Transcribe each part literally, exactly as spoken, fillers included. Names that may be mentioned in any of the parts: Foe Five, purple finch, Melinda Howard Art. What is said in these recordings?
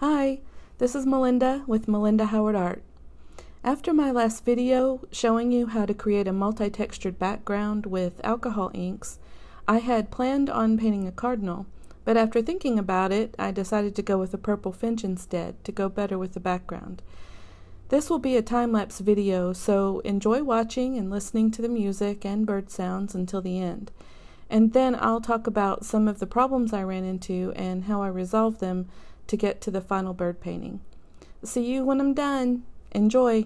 Hi, this is Melinda with Melinda Howard Art. After my last video showing you how to create a multi-textured background with alcohol inks, I had planned on painting a cardinal, but after thinking about it, I decided to go with a purple finch instead to go better with the background. This will be a time-lapse video, so enjoy watching and listening to the music and bird sounds until the end. And then I'll talk about some of the problems I ran into and how I resolved them to get to the final bird painting. See you when I'm done. Enjoy!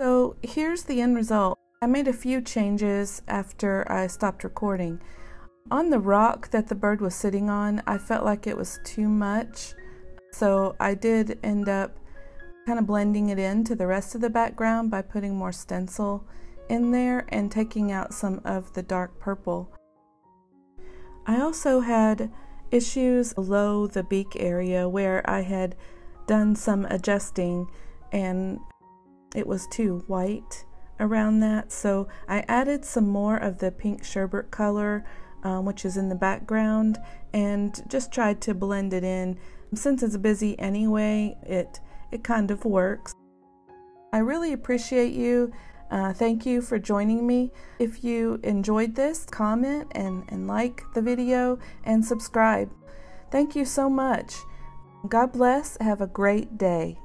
So here's the end result. I made a few changes after I stopped recording. On the rock that the bird was sitting on, I felt like it was too much, so I did end up kind of blending it into the rest of the background by putting more stencil in there and taking out some of the dark purple. I also had issues below the beak area where I had done some adjusting and it was too white around that, so I added some more of the pink sherbet color, um, which is in the background, and just tried to blend it in. Since it's busy anyway, it it kind of works. I really appreciate you. Uh, thank you for joining me. If you enjoyed this, comment and, and like the video and subscribe. Thank you so much. God bless. Have a great day.